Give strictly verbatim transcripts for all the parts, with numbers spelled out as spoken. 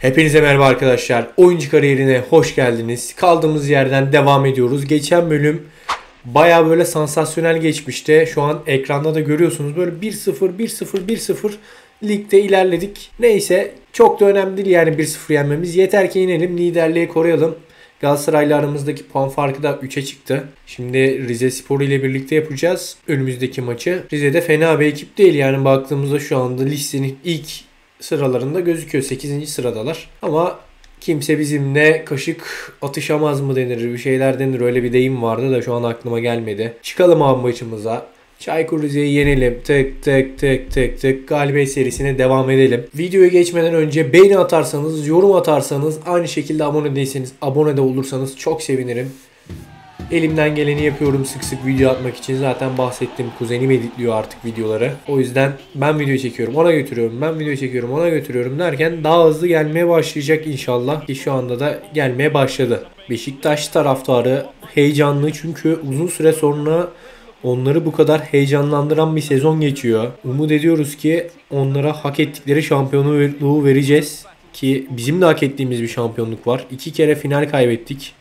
Hepinize merhaba arkadaşlar. Oyuncu kariyerine hoş geldiniz. Kaldığımız yerden devam ediyoruz. Geçen bölüm baya böyle sansasyonel geçmişti. Şu an ekranda da görüyorsunuz. Böyle bir sıfır, bir sıfır, bir sıfır ligde ilerledik. Neyse çok da önemli değil yani bir sıfır yenmemiz. Yeter ki inelim, liderliği koruyalım. Galatasaray'la aramızdaki puan farkı da üçe çıktı. Şimdi Rizespor ile birlikte yapacağız önümüzdeki maçı. Rize'de fena bir ekip değil yani, baktığımızda şu anda listenin ilk sıralarında gözüküyor. sekizinci sıradalar. Ama kimse bizimle kaşık atışamaz mı denir, bir şeyler denir. Öyle bir deyim vardı da şu an aklıma gelmedi. Çıkalım abi maçımıza. Çaykur Rize'yi yenelim. Tık tık tık tık tık. Galibiyet serisine devam edelim. Videoya geçmeden önce beğeni atarsanız, yorum atarsanız, aynı şekilde abone değilseniz abone de olursanız çok sevinirim. Elimden geleni yapıyorum sık sık video atmak için. Zaten bahsettiğim kuzenim editliyor artık videoları. O yüzden ben video çekiyorum, ona götürüyorum, ben video çekiyorum, ona götürüyorum derken daha hızlı gelmeye başlayacak inşallah. Ki şu anda da gelmeye başladı. Beşiktaş taraftarı heyecanlı çünkü uzun süre sonra onları bu kadar heyecanlandıran bir sezon geçiyor. Umut ediyoruz ki onlara hak ettikleri şampiyonluğu vereceğiz. Ki bizim de hak ettiğimiz bir şampiyonluk var. İki kere final kaybettik.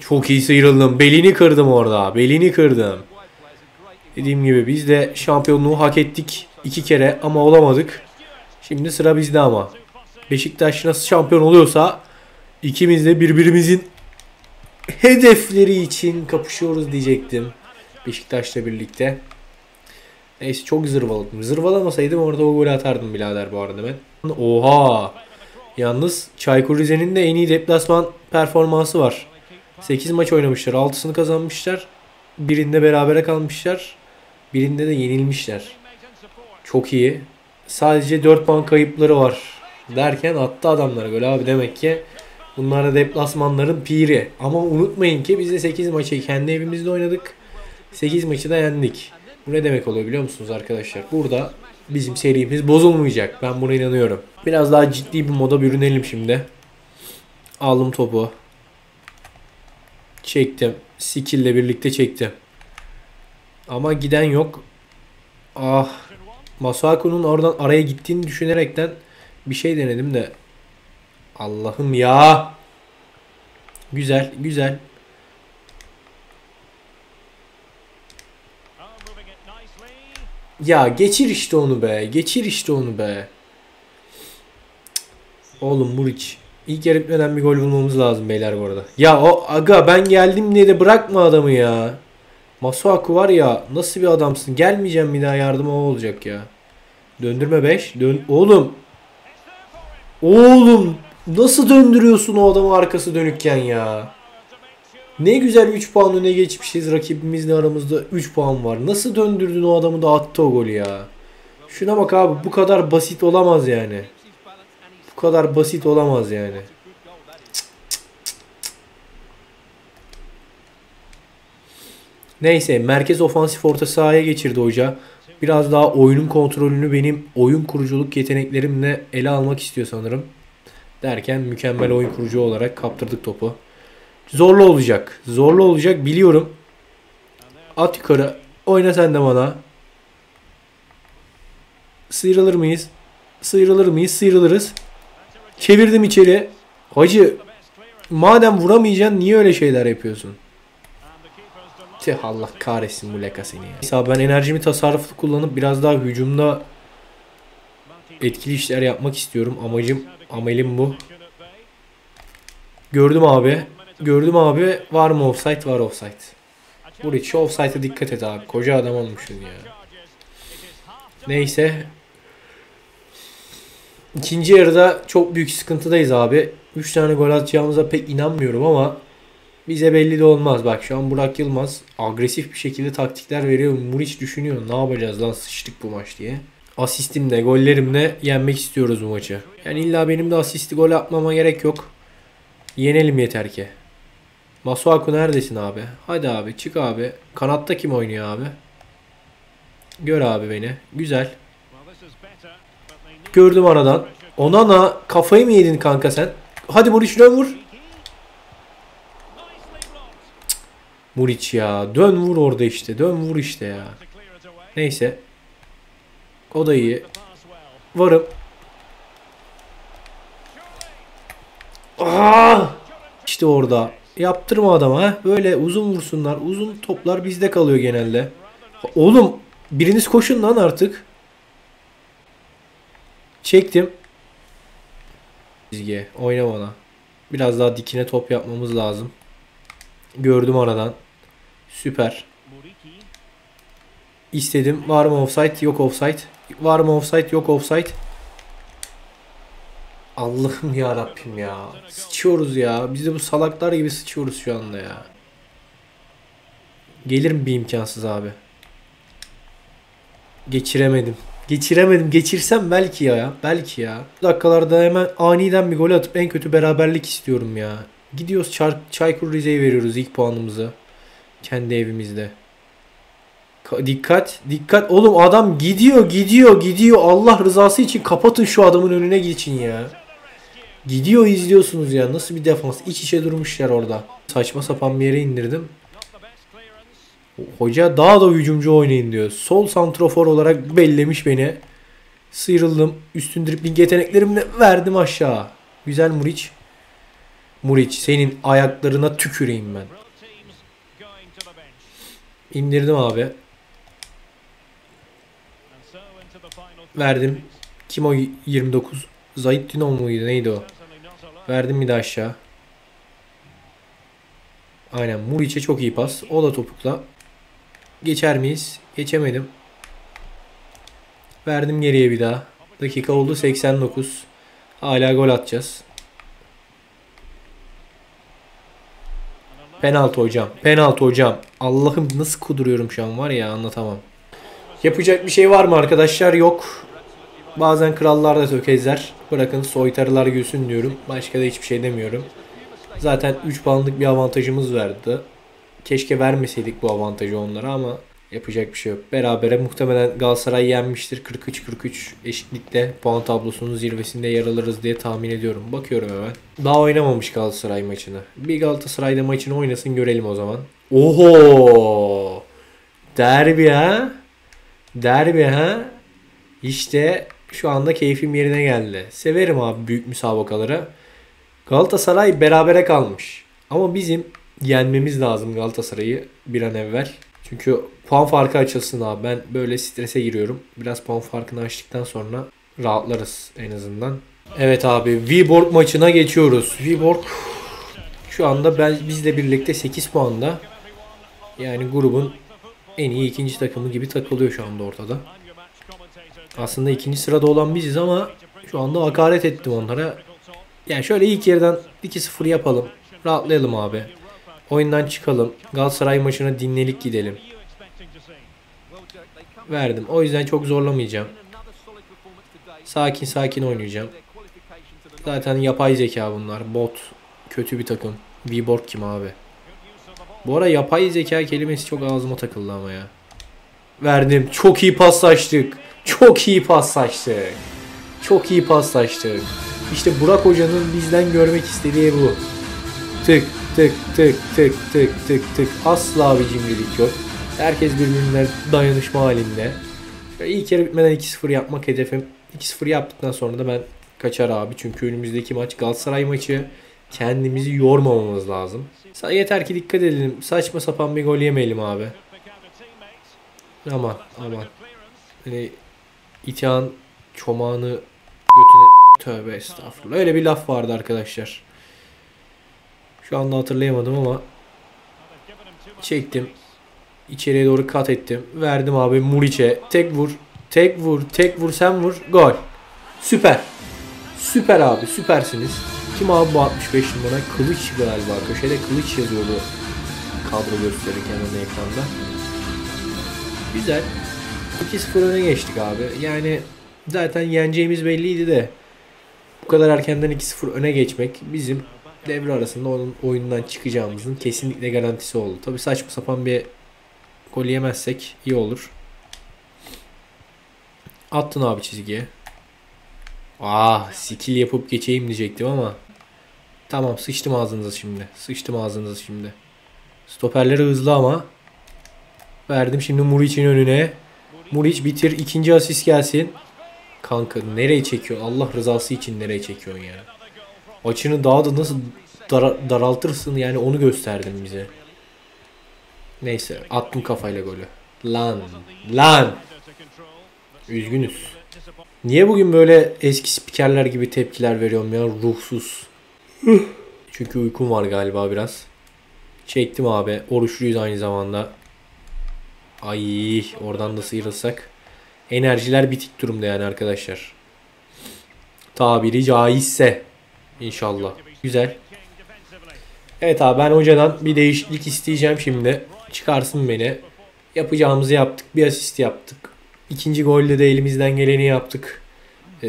Çok iyi sıyrıldım. Belini kırdım orada. Belini kırdım. Dediğim gibi biz de şampiyonluğu hak ettik. İki kere ama olamadık. Şimdi sıra bizde ama. Beşiktaş nasıl şampiyon oluyorsa ikimiz de birbirimizin hedefleri için kapışıyoruz diyecektim. Beşiktaş'la birlikte. Neyse çok zırvaladım. Zırvalamasaydım orada o golü atardım birader bu arada ben. Oha. Yalnız Çaykur Rize'nin de en iyi deplasman performansı var. sekiz maç oynamışlar. altısını kazanmışlar. Birinde berabere kalmışlar. Birinde de yenilmişler. Çok iyi. Sadece dört puan kayıpları var. Derken attı adamlara gol abi. Demek ki bunlar da deplasmanların piri. Ama unutmayın ki biz de sekiz maçı kendi evimizde oynadık. sekiz maçı da yendik. Bu ne demek oluyor biliyor musunuz arkadaşlar? Burada bizim serimiz bozulmayacak. Ben buna inanıyorum. Biraz daha ciddi bir moda bürünelim şimdi. Aldım topu. Çektim. Skill'le birlikte çektim. Ama giden yok. Ah. Masuaku'nun oradan araya gittiğini düşünerekten bir şey denedim de. Allah'ım ya. Güzel. Güzel. Ya geçir işte onu be. Geçir işte onu be. Oğlum Muriç. İlk yarı bitmeden bir gol bulmamız lazım beyler bu arada. Ya o aga ben geldim diye de bırakma adamı ya. Masuaku var ya, nasıl bir adamsın. Gelmeyeceğim bir daha, yardıma o olacak ya. Döndürme beş. Dön oğlum. Oğlum nasıl döndürüyorsun o adamı arkası dönükken ya. Ne güzel üç puan öne geçmişiz. Rakibimizle aramızda üç puan var. Nasıl döndürdün o adamı da attı o golü ya. Şuna bak abi, bu kadar basit olamaz yani. Bu kadar basit olamaz yani. Neyse merkez ofansif orta sahaya geçirdi hoca. Biraz daha oyunun kontrolünü benim oyun kuruculuk yeteneklerimle ele almak istiyor sanırım. Derken mükemmel oyun kurucu olarak kaptırdık topu. Zorlu olacak. Zorlu olacak biliyorum. At yukarı. Oyna sen de bana. Sıyrılır mıyız? Sıyrılır mıyız? Sıyrılırız. Çevirdim içeri. Hacı madem vuramayacaksın niye öyle şeyler yapıyorsun? Tih Allah kahretsin bu leka seni. Mesela ben enerjimi tasarruflu kullanıp biraz daha hücumda etkili işler yapmak istiyorum. Amacım, amelim bu. Gördüm abi. Gördüm abi. Var mı offside? Var offside. Buraya şu offside'e dikkat et abi. Koca adam olmuşsun ya. Neyse. İkinci yarıda çok büyük sıkıntıdayız abi. üç tane gol atacağımıza pek inanmıyorum ama bize belli de olmaz. Bak şu an Burak Yılmaz agresif bir şekilde taktikler veriyor. Muriç düşünüyor ne yapacağız lan, sıçtık bu maç diye. Asistimle, gollerimle yenmek istiyoruz bu maçı. Yani illa benim de asisti gol atmama gerek yok. Yenelim yeter ki. Masuaku neredesin abi? Hadi abi çık abi. Kanatta kim oynuyor abi? Gör abi beni. Güzel. Gördüm aradan. Onana kafayı mı yedin kanka sen? Hadi Muriç dön vur. Cık. Muriç ya. Dön vur orada işte. Dön vur işte ya. Neyse. O da iyi. Varım. Aa! İşte orada. Yaptırma adama. Heh. Böyle uzun vursunlar. Uzun toplar bizde kalıyor genelde. Oğlum biriniz koşun lan artık. Çektim. Çizgiye. Oyna bana. Biraz daha dikine top yapmamız lazım. Gördüm aradan. Süper. İstedim. Var mı offside? Yok offside. Var mı offside? Yok offside. Allah'ım ya Rabbim ya. Sıçıyoruz ya. Biz de bu salaklar gibi sıçıyoruz şu anda ya. Gelir mi bir imkansız abi? Geçiremedim. Geçiremedim. Geçirsem belki ya. Belki ya. Bu dakikalarda hemen aniden bir gol atıp en kötü beraberlik istiyorum ya. Gidiyoruz Çay Çaykur Rize'ye veriyoruz ilk puanımızı. Kendi evimizde. Ka dikkat. Dikkat. Oğlum adam gidiyor. Gidiyor. Gidiyor. Allah rızası için kapatın şu adamın önüne geçin ya. Gidiyor izliyorsunuz ya. Nasıl bir defans. İç içe durmuşlar orada. Saçma sapan bir yere indirdim. Hoca daha da hücumcu oynayın diyor. Sol santrofor olarak bellemiş beni. Sıyrıldım. Üstün dribling yeteneklerimle verdim aşağı. Güzel Muriç. Muriç senin ayaklarına tüküreyim ben. İndirdim abi. Verdim. Kim o yirmi dokuz? Zahit Dino muydu? Neydi o? Verdim bir de aşağı. Aynen Muriç'e çok iyi pas. O da topukla. Geçer miyiz? Geçemedim. Verdim geriye bir daha. Dakika oldu seksen dokuz. Hala gol atacağız. Penaltı hocam. Penaltı hocam. Allah'ım nasıl kuduruyorum şu an var ya anlatamam. Yapacak bir şey var mı arkadaşlar? Yok. Bazen krallar da tökezler. Bırakın soytarılar gülsün diyorum. Başka da hiçbir şey demiyorum. Zaten üç puanlık bir avantajımız verdi. Keşke vermeseydik bu avantajı onlara ama yapacak bir şey yok. Berabere muhtemelen Galatasaray yenmiştir. kırk üç kırk üç eşitlikte puan tablosunun zirvesinde yer alırız diye tahmin ediyorum. Bakıyorum hemen. Daha oynamamış Galatasaray maçını. Bir Galatasaray'da maçını oynasın görelim o zaman. Oho! Derbi ha? Derbi ha? İşte şu anda keyfim yerine geldi. Severim abi büyük müsabakaları. Galatasaray berabere kalmış. Ama bizim yenmemiz lazım Galatasaray'ı bir an evvel. Çünkü puan farkı açılsın abi. Ben böyle strese giriyorum. Biraz puan farkını açtıktan sonra rahatlarız en azından. Evet abi Viborg maçına geçiyoruz. Viborg şu anda ben, bizle birlikte sekiz puanda. Yani grubun en iyi ikinci takımı gibi takılıyor şu anda ortada. Aslında ikinci sırada olan biziz ama şu anda hakaret ettim onlara. Yani şöyle ilk yerden iki sıfır yapalım. Rahatlayalım abi. Oyundan çıkalım. Galatasaray maçına dinlelik gidelim. Verdim. O yüzden çok zorlamayacağım. Sakin sakin oynayacağım. Zaten yapay zeka bunlar. Bot. Kötü bir takım. Viborg kim abi? Bu ara yapay zeka kelimesi çok ağzıma takıldı ama ya. Verdim. Çok iyi paslaştık. Çok iyi paslaştık. Çok iyi paslaştık. İşte Burak Hoca'nın bizden görmek istediği bu. Tık tık tık tık tık tık tık. Asla bir cimrilik yok. Herkes birbirine dayanışma halinde. Şöyle ilk kere bitmeden iki sıfır yapmak hedefim. iki sıfır yaptıktan sonra da ben kaçar abi. Çünkü önümüzdeki maç Galatasaray maçı. Kendimizi yormamamız lazım. Yeter ki dikkat edelim. Saçma sapan bir gol yemeyelim abi. Aman aman. Yani İtihan çomağını götüne... Tövbe estağfurullah. Öyle bir laf vardı arkadaşlar. Şu anda hatırlayamadım ama çektim. İçeriye doğru kat ettim. Verdim abi Muriç'e. Tek vur. Tek vur. Tek vur. Sen vur. Gol. Süper. Süper abi. Süpersiniz. Kim abi bu altmış beş numara? Kılıç galiba. Köşede Kılıç yazıyordu. Kadro gösterirken onun ekranda. Güzel. iki sıfır öne geçtik abi. Yani zaten yeneceğimiz belliydi de. Bu kadar erkenden iki sıfır öne geçmek bizim devre arasında onun oyundan çıkacağımızın kesinlikle garantisi oldu. Tabi saçma sapan bir gol yemezsek iyi olur. Attın abi çizgiye. Ah skill yapıp geçeyim diyecektim ama. Tamam sıçtım ağzınıza şimdi. Sıçtım ağzınıza şimdi. Stoperleri hızlı ama. Verdim şimdi Muriç'in önüne. Muriç bitir ikinci asist gelsin. Kanka nereye çekiyor? Allah rızası için nereye çekiyorsun ya? Açını daha da nasıl dar daraltırsın yani, onu gösterdin bize. Neyse, attım kafayla golü. Lan lan. Üzgünüz. Niye bugün böyle eski spikerler gibi tepkiler veriyorum ya, ruhsuz. Çünkü uykum var galiba biraz. Çektim abi. Oruçluyuz aynı zamanda. Ay, oradan da sıyrılsak. Enerjiler bitik durumda yani arkadaşlar. Tabiri caizse. İnşallah. Güzel. Evet abi, ben hocadan bir değişiklik isteyeceğim şimdi. Çıkarsın beni. Yapacağımızı yaptık. Bir asist yaptık. İkinci golde de elimizden geleni yaptık. Ee,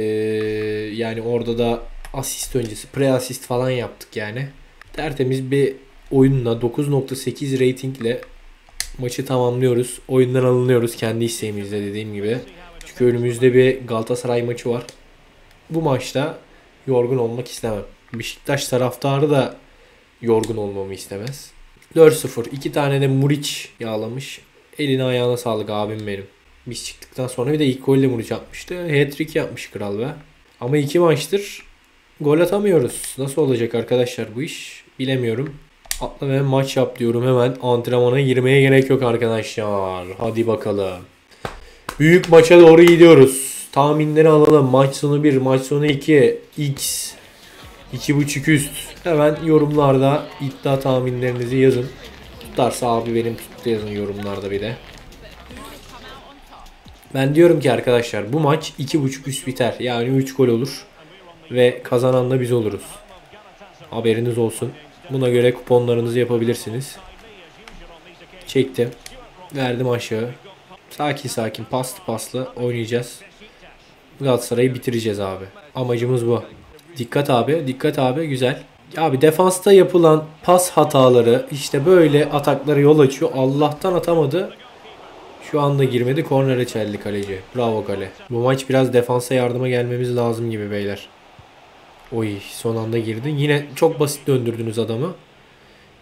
yani orada da asist öncesi pre asist falan yaptık yani. Tertemiz bir oyunla dokuz nokta sekiz reytingle maçı tamamlıyoruz. Oyundan alınıyoruz kendi isteğimizle, dediğim gibi. Çünkü önümüzde bir Galatasaray maçı var. Bu maçta yorgun olmak istemem. Beşiktaş taraftarı da yorgun olmamı istemez. dört sıfır. iki tane de Muriç yağlamış. Eline ayağına sağlık abim benim. Biz çıktıktan sonra bir de ilk golle Muriç atmıştı. Hat-trick yapmış kral be. Ama iki maçtır gol atamıyoruz. Nasıl olacak arkadaşlar bu iş? Bilemiyorum. Atla ve maç yap diyorum hemen. Antrenmana girmeye gerek yok arkadaşlar. Hadi bakalım. Büyük maça doğru gidiyoruz. Tahminleri alalım. Maç sonu bir, maç sonu iki. X. iki buçuk üst. Hemen yorumlarda iddia tahminlerinizi yazın. Tutarsa abi benim tuttu yazın yorumlarda bir de. Ben diyorum ki arkadaşlar bu maç iki buçuk üst biter. Yani üç gol olur. Ve kazanan da biz oluruz. Haberiniz olsun. Buna göre kuponlarınızı yapabilirsiniz. Çektim. Verdim aşağı. Sakin sakin, paslı paslı oynayacağız. Galatasaray'ı bitireceğiz abi. Amacımız bu. Dikkat abi. Dikkat abi. Güzel. Abi defansta yapılan pas hataları işte böyle ataklara yol açıyor. Allah'tan atamadı. Şu anda girmedi. Kornere çeldi kaleci. Bravo kale. Bu maç biraz defansa yardıma gelmemiz lazım gibi beyler. Oy, son anda girdin. Yine çok basit döndürdünüz adamı.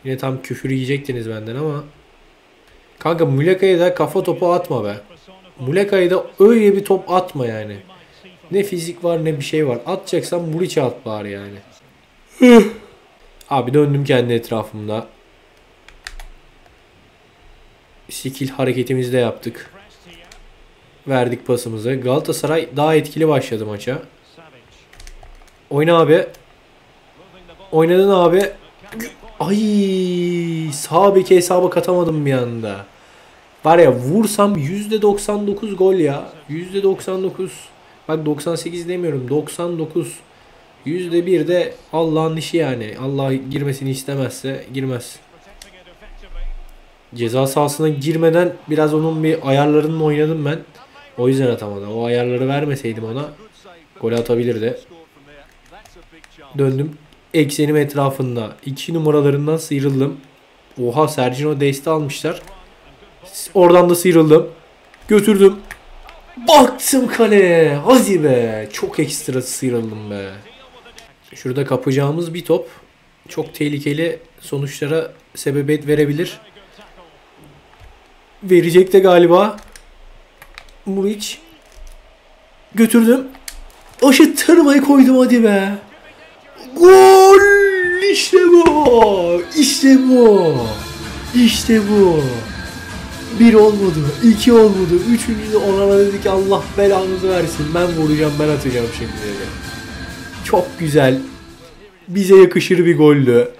Yine tam küfür yiyecektiniz benden ama. Kanka Muleka'ya da kafa topu atma be. Muleka'ya da öyle bir top atma yani. Ne fizik var ne bir şey var. Atacaksan Muriç'e at bari yani. Abi döndüm kendi etrafımda. Skill hareketimizi de yaptık. Verdik pasımızı. Galatasaray daha etkili başladı maça. Oyna abi. Oynadın abi. Ay, sağ beki hesaba katamadım bir anda. Var ya, vursam yüzde doksan dokuz gol ya. yüzde doksan dokuz. Bak doksan sekiz demiyorum. doksan dokuz. yüzde bir de Allah'ın işi yani. Allah girmesini istemezse girmez. Ceza sahasına girmeden biraz onun bir ayarlarını oynadım ben. O yüzden atamadım. O ayarları vermeseydim ona gol atabilirdi. Döndüm. Eksenim etrafında. iki numaralarından sıyrıldım. Oha, Sergio Dest'i almışlar. Oradan da sıyrıldım. Götürdüm. Baktım kaleye. Hadi be. Çok ekstra sıyrıldım be. Şurada kapacağımız bir top çok tehlikeli sonuçlara sebebiyet verebilir. Verecek de galiba. Muriç. Götürdüm. Aşıttırmayı koydum, hadi be. Gol! İşte bu! İşte bu! İşte bu! Bir olmadı, iki olmadı, üçüncü de ona dedi ki Allah belanızı versin. Ben vuracağım, ben atacağım şimdi dedi. Çok güzel. Bize yakışır bir gollü.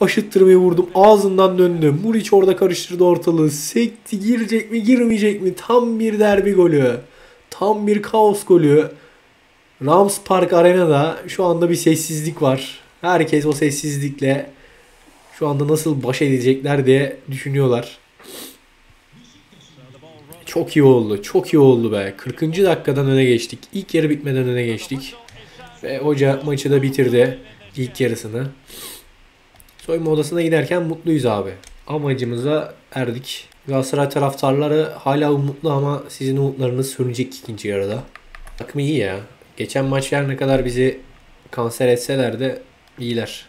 Aşıttırmayı vurdum. Ağzından döndü. Muriç orada karıştırdı ortalığı. Sekti. Girecek mi, girmeyecek mi? Tam bir derbi golü. Tam bir kaos golü. Rams Park Arena'da şu anda bir sessizlik var. Herkes o sessizlikle şu anda nasıl baş edecekler diye düşünüyorlar. Çok iyi oldu. Çok iyi oldu be. kırkıncı dakikadan öne geçtik. İlk yarı bitmeden öne geçtik. Ve hoca maçı da bitirdi. İlk yarısını. Soyunma odasına giderken mutluyuz abi. Amacımıza erdik. Galatasaray taraftarları hala umutlu ama sizin umutlarınız sönecek ikinci yarıda. Takım iyi ya. Geçen maç her ne kadar bizi kanser etseler de iyiler.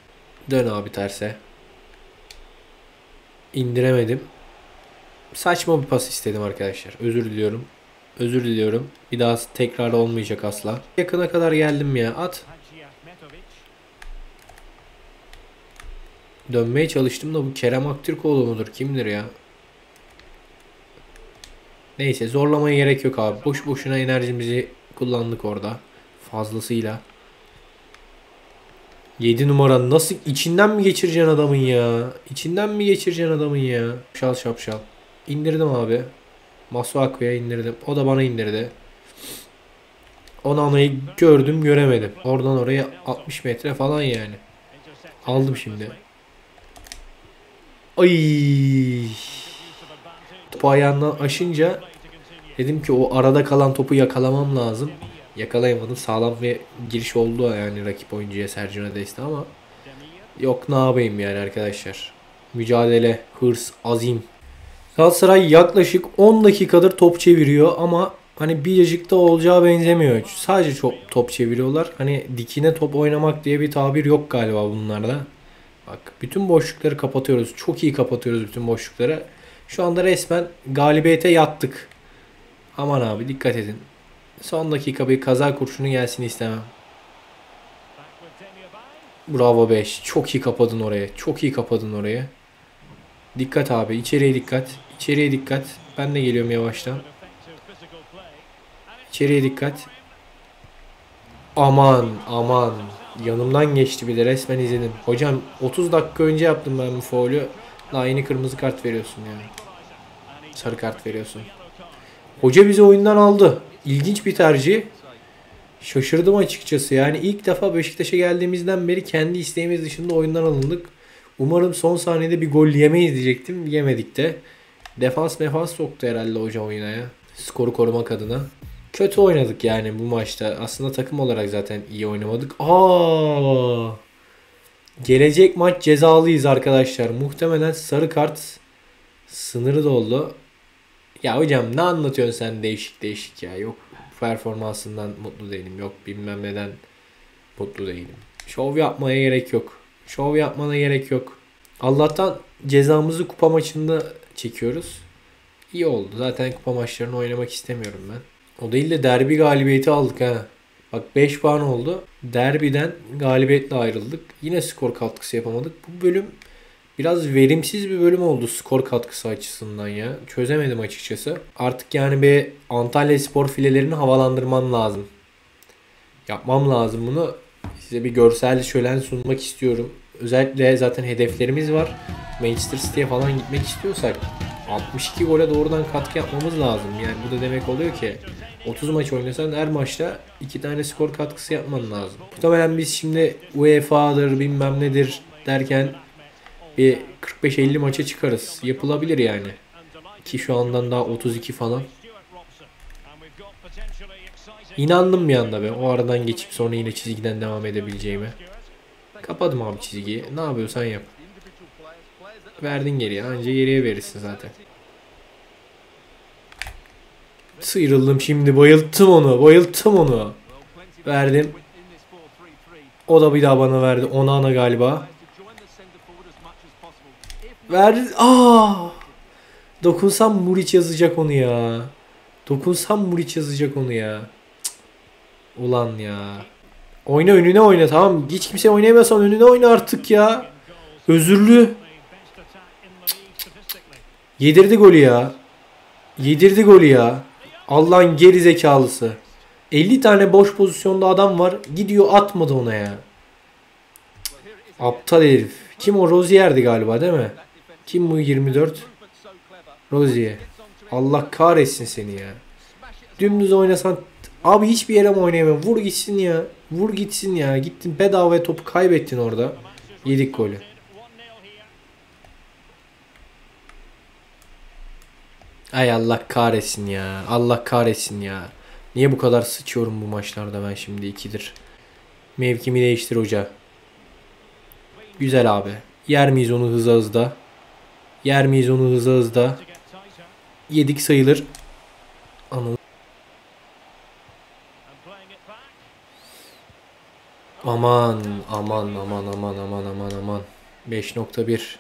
Dön abi terse. İndiremedim. Saçma bir pas istedim arkadaşlar. Özür diliyorum. Özür diliyorum. Bir daha tekrar olmayacak asla. Yakına kadar geldim ya. At. Dönmeye çalıştım da bu Kerem Aktürkoğlu mudur? Kimdir ya? Neyse, zorlamaya gerek yok abi. Boş boşuna enerjimizi kullandık orada. Fazlasıyla. yedi numara nasıl? İçinden mi geçireceksin adamın ya? İçinden mi geçireceksin adamın ya? Şapşal şapşal. İndirdim abi. Masuaku'ya indirdim. O da bana indirdi. Onu anayı gördüm göremedim. Oradan oraya altmış metre falan yani. Aldım şimdi. Ayy. Topu ayağından aşınca dedim ki o arada kalan topu yakalamam lazım. Yakalayamadım. Sağlam bir giriş oldu yani rakip oyuncuya, Sergio Dest'e, ama yok ne yapayım yani arkadaşlar. Mücadele, hırs, azim. Galatasaray yaklaşık on dakikadır top çeviriyor ama hani biricik de olacağı benzemiyor. Sadece çok top çeviriyorlar. Hani dikine top oynamak diye bir tabir yok galiba bunlarda. Bak bütün boşlukları kapatıyoruz. Çok iyi kapatıyoruz bütün boşlukları. Şu anda resmen galibiyete yattık. Aman abi dikkat edin. Son dakika bir kaza kurşunu gelsin istemem. Bravo beş. Çok iyi kapadın oraya. Çok iyi kapadın oraya. Dikkat abi. İçeriye dikkat. İçeriye dikkat. Ben de geliyorum yavaştan. İçeriye dikkat. Aman aman. Yanımdan geçti bir de, resmen izledim. Hocam otuz dakika önce yaptım ben bu faulü. Daha yeni kırmızı kart veriyorsun yani. Sarı kart veriyorsun. Hoca bizi oyundan aldı. İlginç bir tercih. Şaşırdım açıkçası. Yani ilk defa Beşiktaş'a geldiğimizden beri kendi isteğimiz dışında oyundan alındık. Umarım son saniyede bir gol yemeyiz diyecektim. Yemedik de. Defans mefans soktu herhalde hoca oyuna ya. Skoru korumak adına. Kötü oynadık yani bu maçta. Aslında takım olarak zaten iyi oynamadık. Aa! Gelecek maç cezalıyız arkadaşlar. Muhtemelen sarı kart sınırı doldu. Ya hocam ne anlatıyorsun sen değişik değişik ya. Yok performansından mutlu değilim. Yok bilmem neden mutlu değilim. Şov yapmaya gerek yok. Şov yapmana gerek yok. Allah'tan cezamızı kupa maçında çekiyoruz. İyi oldu. Zaten kupa maçlarını oynamak istemiyorum ben. O değil de derbi galibiyeti aldık ha. Bak beş puan oldu. Derbiden galibiyetle ayrıldık. Yine skor katkısı yapamadık. Bu bölüm biraz verimsiz bir bölüm oldu skor katkısı açısından ya. Çözemedim açıkçası. Artık yani bir Antalya Spor filelerini havalandırmam lazım. Yapmam lazım bunu. Size bir görsel şölen sunmak istiyorum. Özellikle zaten hedeflerimiz var. Manchester City'ye falan gitmek istiyorsak altmış iki gole doğrudan katkı yapmamız lazım. Yani bu da demek oluyor ki otuz maç oynasan her maçta iki tane skor katkısı yapman lazım. Muhtemelen biz şimdi U E F A'dır bilmem nedir derken bir kırk beş elli maça çıkarız. Yapılabilir yani. Ki şu andan daha otuz iki falan. İnandım bir anda be. O aradan geçip sonra yine çizgiden devam edebileceğime. Kapadım abi çizgiyi. Ne yapıyorsan yap. Verdin geriye. Anca geriye verirsin zaten. Sıyrıldım şimdi. Bayılttım onu. Bayılttım onu. Verdim. O da bir daha bana verdi. Ona ana galiba. Verdi. Aaa. Dokunsam Muriç yazacak onu ya. Dokunsam Muriç yazacak onu ya. Cık. Ulan ya. Oyna, önüne oyna, tamam. Hiç kimse oynayamazsan önüne oyna artık ya. Özürlü. Yedirdi golü ya. Yedirdi golü ya. Allah'ın geri zekalısı. elli tane boş pozisyonda adam var. Gidiyor atmadı ona ya. Aptal herif. Kim o? Rosier'di galiba değil mi? Kim bu yirmi dört? Rosier. Allah kahretsin seni ya. Dümdüz oynasan. Abi hiçbir yere mi oynayamıyorum? Vur gitsin ya. Vur gitsin ya. Gittin bedava topu kaybettin orada. Yedik golü. Ay Allah kahretsin ya. Allah kahretsin ya. Niye bu kadar sıçıyorum bu maçlarda ben şimdi? ikidir. Mevkimi değiştir hoca. Güzel abi. Yer miyiz onu hızlı hızda? Yer miyiz onu hızlı hızda? Yedik sayılır. Anıl. Aman aman aman aman aman aman aman. beş nokta bir.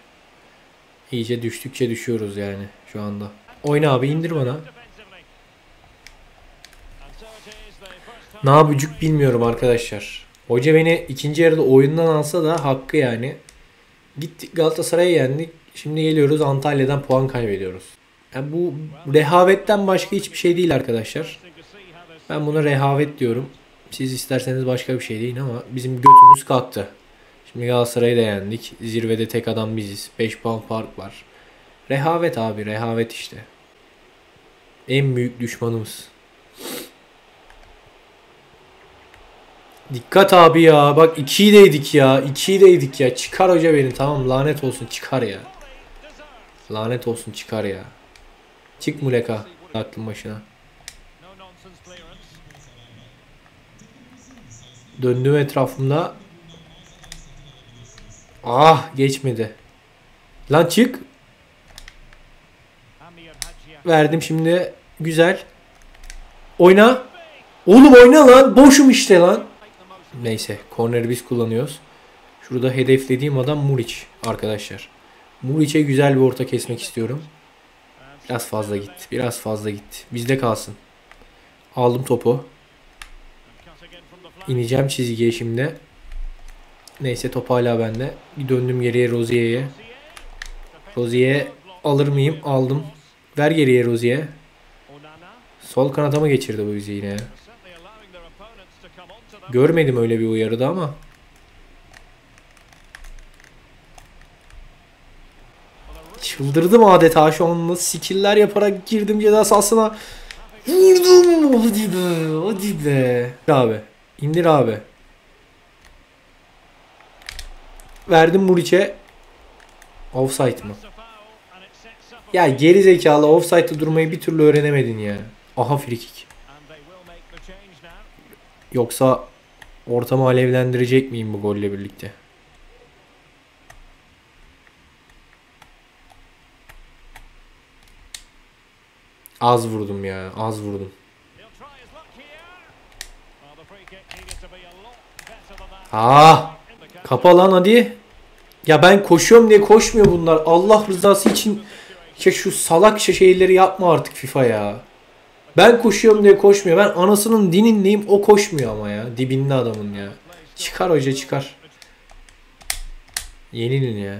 İyice düştükçe düşüyoruz yani şu anda. Oyna abi, indir bana. Ne yapıcık bilmiyorum arkadaşlar. Hoca beni ikinci yarıda oyundan alsa da hakkı yani. Gittik Galatasaray'ı yendik. Şimdi geliyoruz Antalya'dan puan kaybediyoruz. Yani bu rehavetten başka hiçbir şey değil arkadaşlar. Ben buna rehavet diyorum. Siz isterseniz başka bir şey deyin ama bizim götümüz kalktı. Şimdi Galatasaray'ı da yendik. Zirvede tek adam biziz. beş puan fark var. Rehavet abi, rehavet işte. En büyük düşmanımız. Dikkat abi ya. Bak ikiyi deydik ya. ikiyi deydik ya. Çıkar hoca beni. Tamam, lanet olsun çıkar ya. Lanet olsun çıkar ya. Çık Muleka. Aklın başına. Döndüm etrafımda. Ah geçmedi. Lan çık. Verdim şimdi. Güzel. Oyna. Oğlum oyna lan. Boşum işte lan. Neyse. Korneri biz kullanıyoruz. Şurada hedeflediğim adam Muriç arkadaşlar. Muriç'e güzel bir orta kesmek istiyorum. Biraz fazla gitti. Biraz fazla gitti. Bizde kalsın. Aldım topu. İneceğim çizgiye şimdi. Neyse top hala bende. Bir döndüm geriye Rosier'e. Rosier'e alır mıyım? Aldım. Ver geriye Rosier'e. Sol kanata mı geçirdi bu bizi yine? Görmedim öyle bir uyarıda ama. Çıldırdım adeta şu an, nasıl skiller yaparak girdim ceza sahasına. Vurdum. Hadi be. Hadi be. Abi. İndir abi. Verdim Muriç'e. Offside mı? Ya geri zekalı, offside'da durmayı bir türlü öğrenemedin ya. Aha free kick. Yoksa ortamı alevlendirecek miyim bu golle birlikte? Az vurdum ya, az vurdum. Ah! Kapa lan hadi. Ya ben koşuyorum diye koşmuyor bunlar. Allah rızası için ya şu salak şeyleri yapma artık FIFA ya. Ben koşuyorum diye koşmuyor. Ben anasının dinindeyim, o koşmuyor ama ya. Dibinde adamın ya. Çıkar hoca çıkar. Yenilin ya.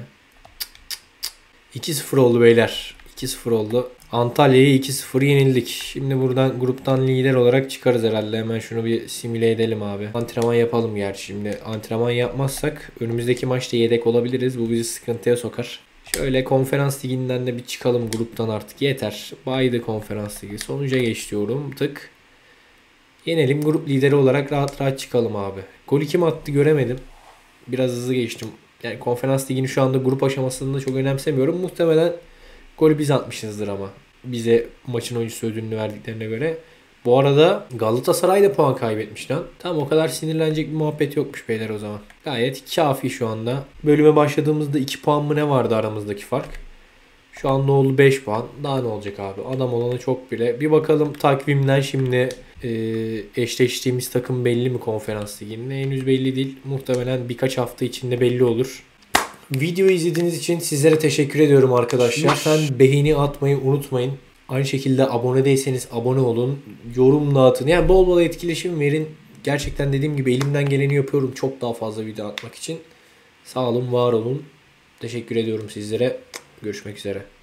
iki sıfır oldu beyler. iki sıfır oldu. Antalya'yı iki sıfır yenildik. Şimdi buradan gruptan lider olarak çıkarız herhalde. Hemen şunu bir simüle edelim abi. Antrenman yapalım gerçi şimdi. Antrenman yapmazsak önümüzdeki maçta yedek olabiliriz. Bu bizi sıkıntıya sokar. Şöyle konferans liginden de bir çıkalım gruptan artık. Yeter. Baydı konferans ligi. Sonuca geç diyorum. Tık. Yenelim. Grup lideri olarak rahat rahat çıkalım abi. Golü kim attı göremedim. Biraz hızlı geçtim. Yani konferans ligini şu anda grup aşamasında çok önemsemiyorum. Muhtemelen golü biz atmışızdır ama. Bize maçın oyuncusu ödülünü verdiklerine göre. Bu arada Galatasaray da puan kaybetmiş lan. Tam o kadar sinirlenecek bir muhabbet yokmuş beyler o zaman. Gayet kafi şu anda. Bölüme başladığımızda iki puan mı ne vardı aramızdaki fark? Şu an ne oldu? beş puan. Daha ne olacak abi? Adam olana çok bile. Bir bakalım takvimden şimdi e, eşleştiğimiz takım belli mi konferans liginde? Henüz belli değil. Muhtemelen birkaç hafta içinde belli olur. Videoyu izlediğiniz için sizlere teşekkür ediyorum arkadaşlar. Lütfen beğeni atmayı unutmayın. Aynı şekilde abone değilseniz abone olun. Yorumla atın. Yani bol bol etkileşim verin. Gerçekten dediğim gibi elimden geleni yapıyorum. Çok daha fazla video atmak için. Sağ olun, var olun. Teşekkür ediyorum sizlere. Görüşmek üzere.